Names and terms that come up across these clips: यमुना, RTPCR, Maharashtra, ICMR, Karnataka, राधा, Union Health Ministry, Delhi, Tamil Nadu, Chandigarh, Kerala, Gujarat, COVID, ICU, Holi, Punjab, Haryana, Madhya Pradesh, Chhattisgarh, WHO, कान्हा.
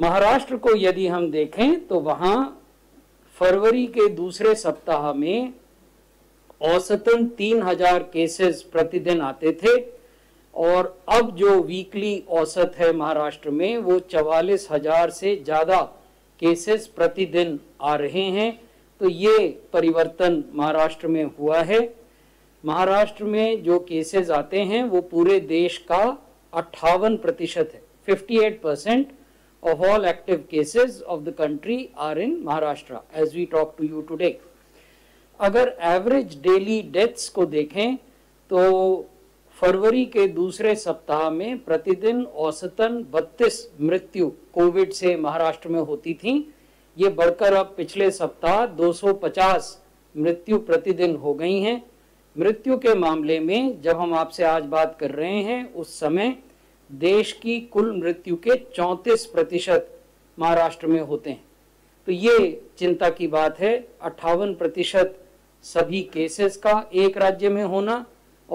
महाराष्ट्र को यदि हम देखें तो वहाँ फरवरी के दूसरे सप्ताह में औसतन 3000 केसेस प्रतिदिन आते थे और अब जो वीकली औसत है महाराष्ट्र में वो 44,000 से ज़्यादा केसेस प्रतिदिन आ रहे हैं। तो ये परिवर्तन महाराष्ट्र में हुआ है। महाराष्ट्र में जो केसेस आते हैं वो पूरे देश का 58% है। 58% of all active cases of the country are in Maharashtra as we talk to you today. अगर average daily deaths को देखें तो फरवरी के दूसरे सप्ताह में प्रतिदिन औसतन 32 मृत्यु कोविड से महाराष्ट्र में होती थी। ये बढ़कर अब पिछले सप्ताह 250 मृत्यु प्रतिदिन हो गई हैं। मृत्यु के मामले में जब हम आपसे आज बात कर रहे हैं उस समय देश की कुल मृत्यु के 34% महाराष्ट्र में होते हैं। तो ये चिंता की बात है। 58% सभी केसेस का एक राज्य में होना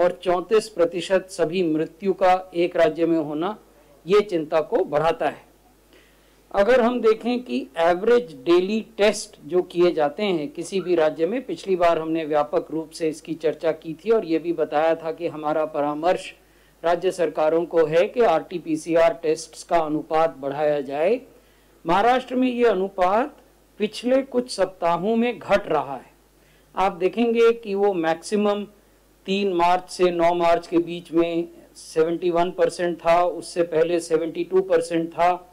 और 34% सभी मृत्यु का एक राज्य में होना ये चिंता को बढ़ाता है। अगर हम देखें कि एवरेज डेली टेस्ट जो किए जाते हैं किसी भी राज्य में, पिछली बार हमने व्यापक रूप से इसकी चर्चा की थी और ये भी बताया था कि हमारा परामर्श राज्य सरकारों को है कि आरटीपीसीआर टेस्ट्स का अनुपात बढ़ाया जाए। महाराष्ट्र में ये अनुपात पिछले कुछ सप्ताहों में घट रहा है। आप देखेंगे कि वो मैक्सिमम 3 मार्च से 9 मार्च के बीच में 71% था, उससे पहले 72% था,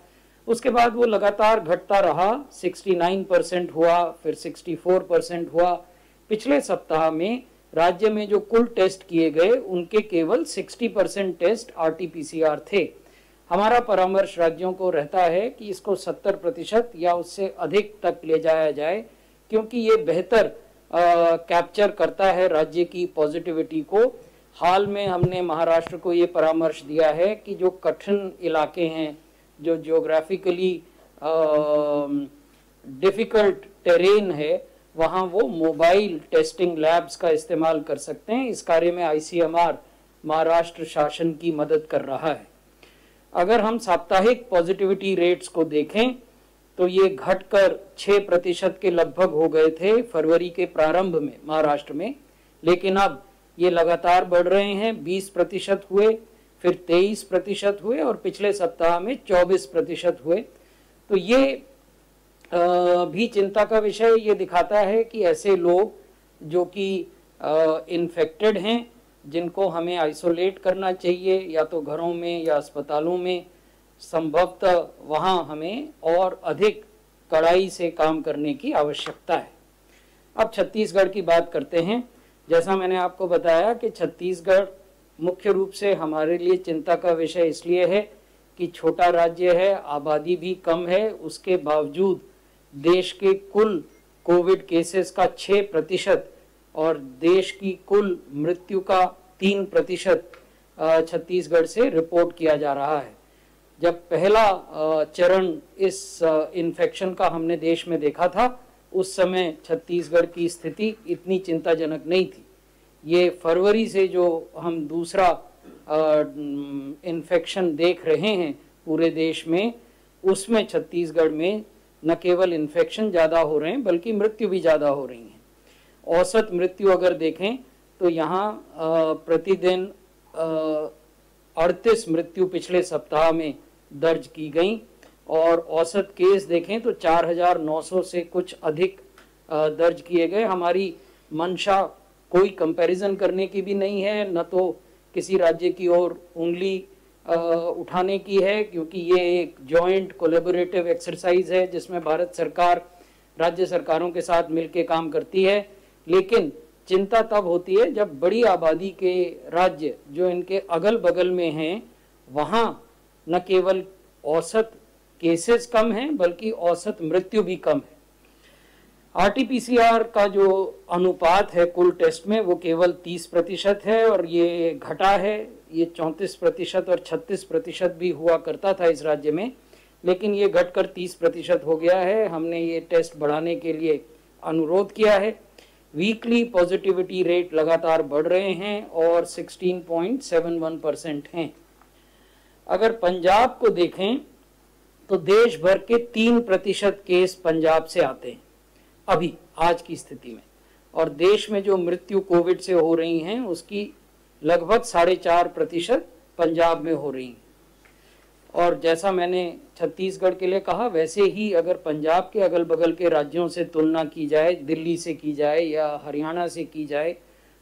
उसके बाद वो लगातार घटता रहा। 69% हुआ, फिर 64% हुआ। पिछले सप्ताह में राज्य में जो कुल टेस्ट किए गए उनके केवल 60% टेस्ट आरटीपीसीआर थे। हमारा परामर्श राज्यों को रहता है कि इसको 70% या उससे अधिक तक ले जाया जाए क्योंकि ये बेहतर कैप्चर करता है राज्य की पॉजिटिविटी को। हाल में हमने महाराष्ट्र को ये परामर्श दिया है कि जो कठिन इलाके हैं, जो जियोग्राफिकली डिफिकल्ट टेरेन है, वहाँ वो मोबाइल टेस्टिंग लैब्स का इस्तेमाल कर सकते हैं। इस कार्य में ICMR महाराष्ट्र शासन की मदद कर रहा है। अगर हम साप्ताहिक पॉजिटिविटी रेट्स को देखें तो ये घटकर 6% के लगभग हो गए थे फरवरी के प्रारंभ में महाराष्ट्र में, लेकिन अब ये लगातार बढ़ रहे हैं। 20% हुए, फिर 23% हुए और पिछले सप्ताह में 24% हुए। तो ये भी चिंता का विषय ये दिखाता है कि ऐसे लोग जो कि इन्फेक्टेड हैं, जिनको हमें आइसोलेट करना चाहिए या तो घरों में या अस्पतालों में, संभवतः वहाँ हमें और अधिक कड़ाई से काम करने की आवश्यकता है। अब छत्तीसगढ़ की बात करते हैं। जैसा मैंने आपको बताया कि छत्तीसगढ़ मुख्य रूप से हमारे लिए चिंता का विषय इसलिए है कि छोटा राज्य है, आबादी भी कम है, उसके बावजूद देश के कुल कोविड केसेस का 6% और देश की कुल मृत्यु का 3% छत्तीसगढ़ से रिपोर्ट किया जा रहा है। जब पहला चरण इस इन्फेक्शन का हमने देश में देखा था उस समय छत्तीसगढ़ की स्थिति इतनी चिंताजनक नहीं थी। ये फरवरी से जो हम दूसरा इन्फेक्शन देख रहे हैं पूरे देश में, उसमें छत्तीसगढ़ में न केवल इन्फेक्शन ज़्यादा हो रहे हैं बल्कि मृत्यु भी ज़्यादा हो रही हैं। औसत मृत्यु अगर देखें तो यहाँ प्रतिदिन 38 मृत्यु पिछले सप्ताह में दर्ज की गई और औसत केस देखें तो 4,900 से कुछ अधिक दर्ज किए गए। हमारी मंशा कोई कंपैरिजन करने की भी नहीं है, न तो किसी राज्य की ओर उंगली उठाने की है क्योंकि ये एक जॉइंट कोलैबोरेटिव एक्सरसाइज है जिसमें भारत सरकार राज्य सरकारों के साथ मिलकर काम करती है। लेकिन चिंता तब होती है जब बड़ी आबादी के राज्य जो इनके अगल बगल में हैं वहाँ न केवल औसत केसेस कम हैं बल्कि औसत मृत्यु भी कम है। आरटीपीसीआर का जो अनुपात है कुल टेस्ट में वो केवल 30% है और ये घटा है। ये 34% और 36% भी हुआ करता था इस राज्य में, लेकिन ये घटकर 30% हो गया है। हमने ये टेस्ट बढ़ाने के लिए अनुरोध किया है। वीकली पॉजिटिविटी रेट लगातार बढ़ रहे हैं और 16.71% हैं। अगर पंजाब को देखें तो देश भर के 3% केस पंजाब से आते हैं अभी आज की स्थिति में, और देश में जो मृत्यु कोविड से हो रही हैं उसकी लगभग 4.5% पंजाब में हो रही हैं। और जैसा मैंने छत्तीसगढ़ के लिए कहा वैसे ही अगर पंजाब के अगल बगल के राज्यों से तुलना की जाए, दिल्ली से की जाए या हरियाणा से की जाए,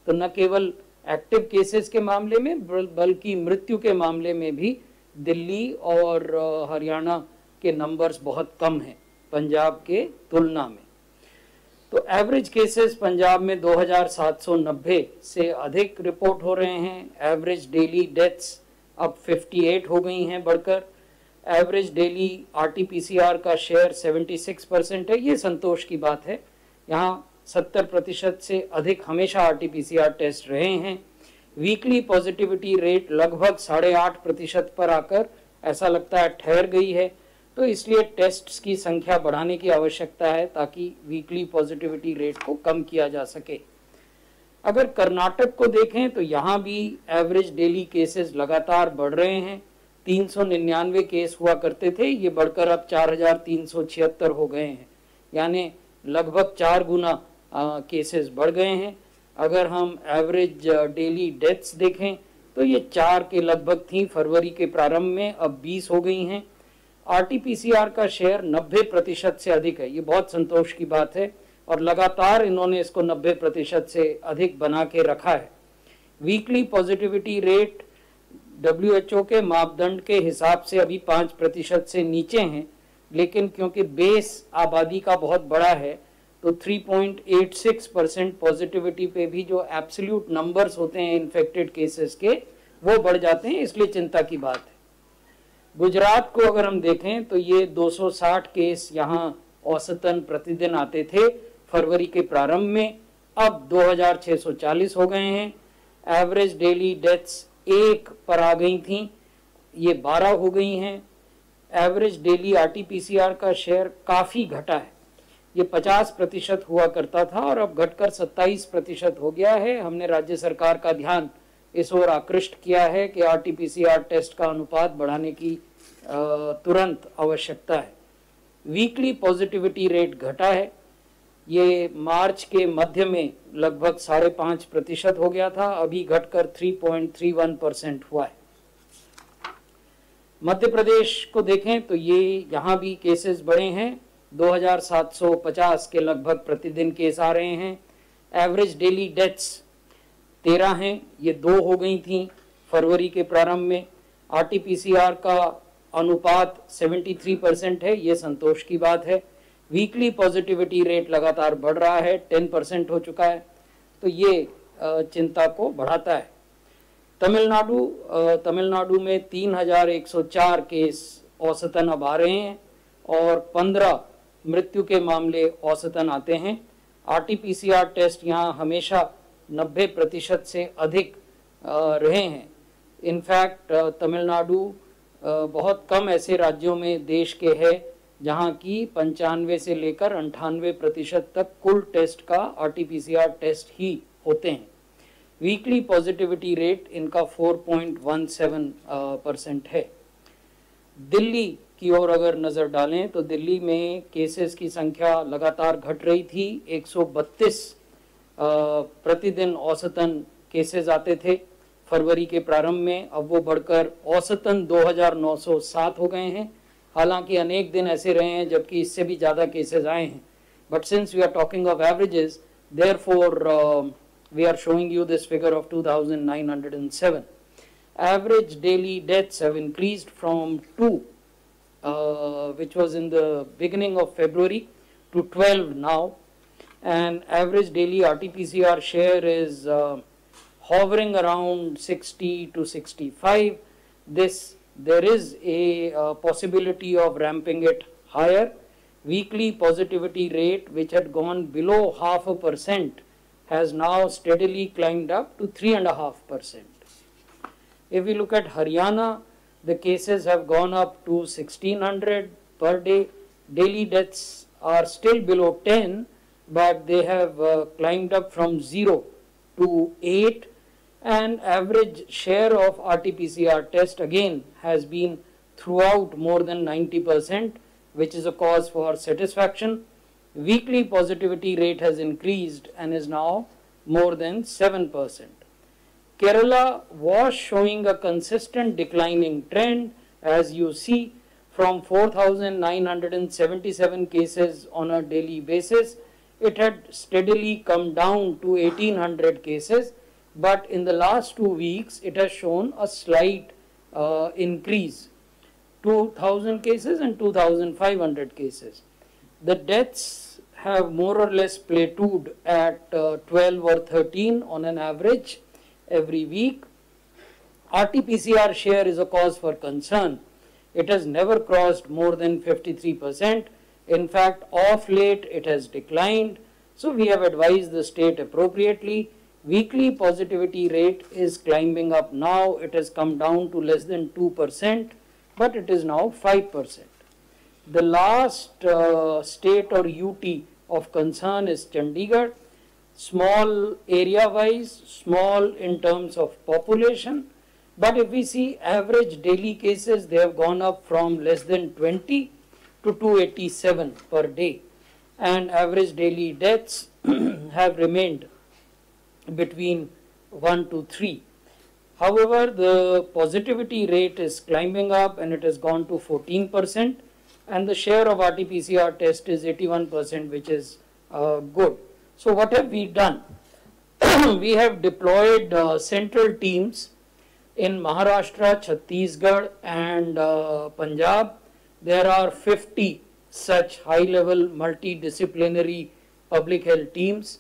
तो न केवल एक्टिव केसेस के मामले में बल्कि मृत्यु के मामले में भी दिल्ली और हरियाणा के नंबर्स बहुत कम हैं पंजाब के तुलना में। तो एवरेज केसेस पंजाब में 2790 से अधिक रिपोर्ट हो रहे हैं। एवरेज डेली डेथ्स अब 58 हो गई हैं बढ़कर। एवरेज डेली आरटीपीसीआर का शेयर 76% है, ये संतोष की बात है। यहाँ 70% से अधिक हमेशा आरटीपीसीआर टेस्ट रहे हैं। वीकली पॉजिटिविटी रेट लगभग 8.5% पर आकर ऐसा लगता है ठहर गई है, तो इसलिए टेस्ट्स की संख्या बढ़ाने की आवश्यकता है ताकि वीकली पॉजिटिविटी रेट को कम किया जा सके। अगर कर्नाटक को देखें तो यहाँ भी एवरेज डेली केसेस लगातार बढ़ रहे हैं। 399 केस हुआ करते थे, ये बढ़कर अब 4376 हो गए हैं, यानी लगभग 4 गुना केसेस बढ़ गए हैं। अगर हम एवरेज डेली डेथ्स देखें तो ये 4 के लगभग थी फरवरी के प्रारंभ में, अब 20 हो गई हैं। आरटीपीसीआर का शेयर 90% से अधिक है, ये बहुत संतोष की बात है और लगातार इन्होंने इसको 90% से अधिक बना के रखा है। वीकली पॉजिटिविटी रेट WHO के मापदंड के हिसाब से अभी 5% से नीचे हैं, लेकिन क्योंकि बेस आबादी का बहुत बड़ा है तो 3.86% पॉजिटिविटी पे भी जो एब्सोल्यूट नंबर्स होते हैं इन्फेक्टेड केसेस के वो बढ़ जाते हैं, इसलिए चिंता की बात है। गुजरात को अगर हम देखें तो ये 260 केस यहाँ औसतन प्रतिदिन आते थे फरवरी के प्रारंभ में, अब 2640 हो गए हैं। एवरेज डेली डेथ्स 1 पर आ गई थी, ये 12 हो गई हैं। एवरेज डेली आरटीपीसीआर का शेयर काफ़ी घटा है, ये 50% हुआ करता था और अब घटकर 27% हो गया है। हमने राज्य सरकार का ध्यान इस ओर आकृष्ट किया है कि आरटीपीसीआर टेस्ट का अनुपात बढ़ाने की तुरंत आवश्यकता है। वीकली पॉजिटिविटी रेट घटा है, ये मार्च के मध्य में लगभग 5.5% हो गया था, अभी घटकर 3.31% हुआ है। मध्य प्रदेश को देखें तो ये यहाँ भी केसेस बढ़े हैं, 2750 के लगभग प्रतिदिन केस आ रहे हैं। एवरेज डेली डेथ्स 13 हैं, ये 2 हो गई थी फरवरी के प्रारंभ में। आरटीपीसीआर का अनुपात 73% है, ये संतोष की बात है। वीकली पॉजिटिविटी रेट लगातार बढ़ रहा है, 10% हो चुका है, तो ये चिंता को बढ़ाता है। तमिलनाडु में 3104 केस औसतन अब आ रहे हैं और 15 मृत्यु के मामले औसतन आते हैं। आरटीपीसीआर टेस्ट यहाँ हमेशा 90% से अधिक रहे हैं। इनफैक्ट तमिलनाडु बहुत कम ऐसे राज्यों में देश के है जहाँ की 95 से लेकर 98% तक कुल टेस्ट का आरटीपीसीआर टेस्ट ही होते हैं। वीकली पॉजिटिविटी रेट इनका 4.17% है। दिल्ली की ओर अगर नज़र डालें तो दिल्ली में केसेस की संख्या लगातार घट रही थी, 132 प्रतिदिन औसतन केसेस आते थे फरवरी के प्रारंभ में, अब वो बढ़कर औसतन 2907 हो गए हैं। हालांकि अनेक दिन ऐसे रहे हैं जबकि इससे भी ज़्यादा केसेस आए हैं, but since we are talking of averages therefore we are showing you this figure of 2907। Average daily deaths have increased from 2 which was in the beginning of February to 12 now, and average daily RT-PCR share is hovering around 60 to 65. There is a possibility of ramping it higher. Weekly positivity rate, which had gone below 0.5%, has now steadily climbed up to 3.5%. If we look at Haryana, the cases have gone up to 1600 per day. Daily deaths are still below 10, but they have climbed up from 0 to 8, and average share of RT-PCR test again has been throughout more than 90%, which is a cause for satisfaction. Weekly positivity rate has increased and is now more than 7%. Kerala was showing a consistent declining trend, as you see, from 4,977 cases on a daily basis. It had steadily come down to 1,800 cases, but in the last 2 weeks, it has shown a slight increase, 2,000 cases and 2,500 cases. The deaths have more or less plateaued at 12 or 13 on an average every week. RTPCR share is a cause for concern. It has never crossed more than 53%. In fact, off late it has declined. So we have advised the state appropriately. Weekly positivity rate is climbing up now. It has come down to less than 2%, but it is now 5%. The last state or UT of concern is Chandigarh. Small area wise, small in terms of population, but if we see average daily cases, they have gone up from less than 20 to 287 per day, and average daily deaths have remained between 1 to 3. However, the positivity rate is climbing up and it has gone to 14%, and the share of RT-PCR test is 81%, which is good. So what have we done? We have deployed central teams in Maharashtra, Chhattisgarh and Punjab. There are 50 such high-level multidisciplinary public health teams.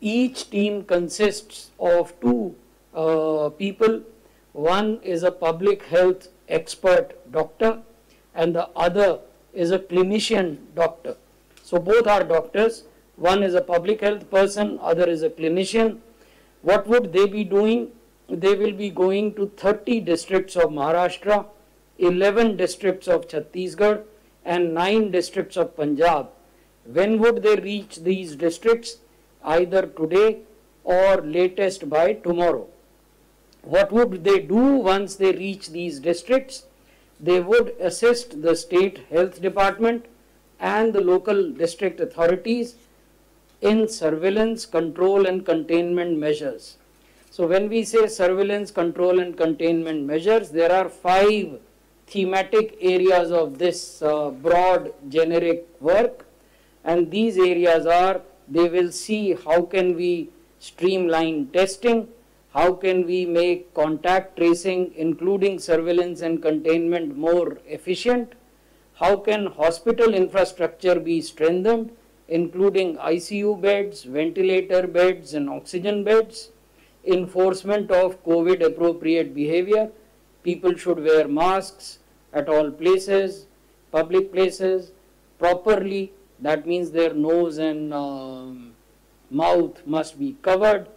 Each team consists of two people. One is a public health expert doctor and the other is a clinician doctor. So both are doctors. One is a public health person, other is a clinician. What would they be doing? They will be going to 30 districts of Maharashtra, 11 districts of Chhattisgarh, and 9 districts of Punjab. When would they reach these districts? Either today or latest by tomorrow. What would they do once they reach these districts? They would assist the state health department and the local district authorities in surveillance, control and containment measures. So when we say surveillance, control and containment measures, there are 5 thematic areas of this broad generic work, and these areas are: they will see how can we streamline testing, how can we make contact tracing including surveillance and containment more efficient, how can hospital infrastructure be strengthened including ICU beds, ventilator beds and oxygen beds, enforcement of COVID appropriate behavior. People should wear masks at all places, public places, properly. That means their nose and mouth must be covered,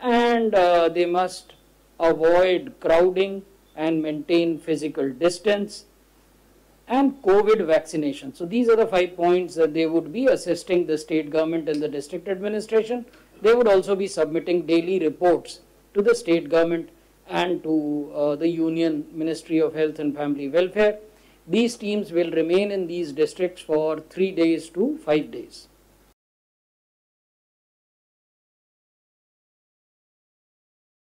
and they must avoid crowding and maintain physical distance, and COVID vaccination. So these are the 5 points that they would be assisting the state government and the district administration. They would also be submitting daily reports to the state government and to the Union Ministry of Health and Family Welfare. These teams will remain in these districts for 3 days to 5 days.